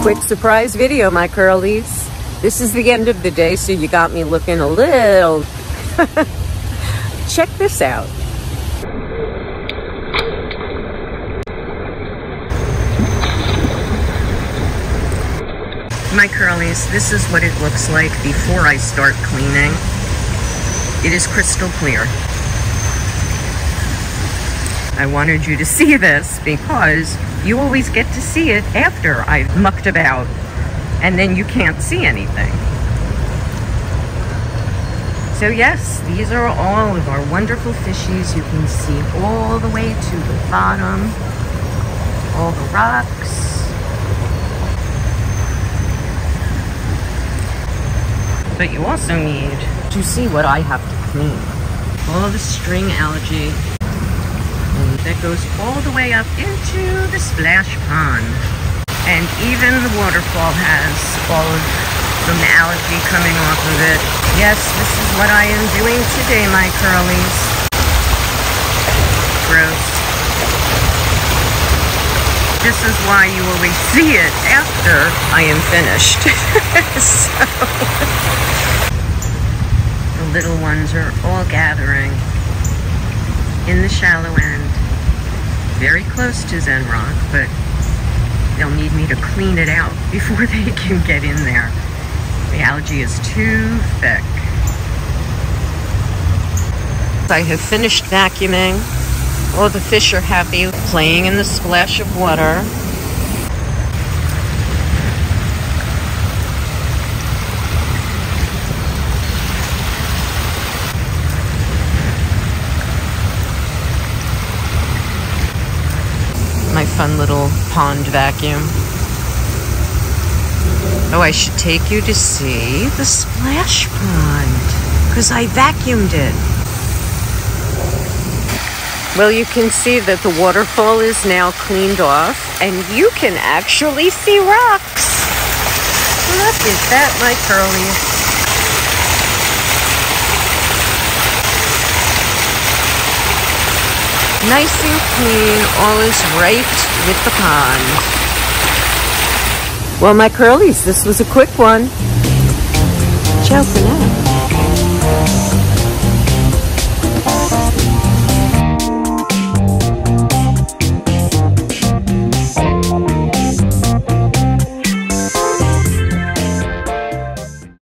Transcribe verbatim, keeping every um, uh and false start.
Quick surprise video, my curlies. This is the end of the day, so you got me looking a little. Check this out. My curlies, this is what it looks like before I start cleaning. It is crystal clear. I wanted you to see this because you always get to see it after I've mucked about and then you can't see anything. So yes, these are all of our wonderful fishies. You can see all the way to the bottom, all the rocks. But you also need to see what I have to clean. All the string algae. That goes all the way up into the splash pond. And even the waterfall has all of the algae coming off of it. Yes, this is what I am doing today, my curlies. Gross. This is why you always see it after I am finished. So, the little ones are all gathering in the shallow end. Very close to Zen Rock, but they'll need me to clean it out before they can get in there. The algae is too thick. I have finished vacuuming. All the fish are happy, playing in the splash of water. My fun little pond vacuum. Oh, I should take you to see the splash pond because I vacuumed it. Well, you can see that the waterfall is now cleaned off and you can actually see rocks. Look at that, my curlies. Nice and clean, all is right with the pond. Well, my curlies, this was a quick one. Ciao for now.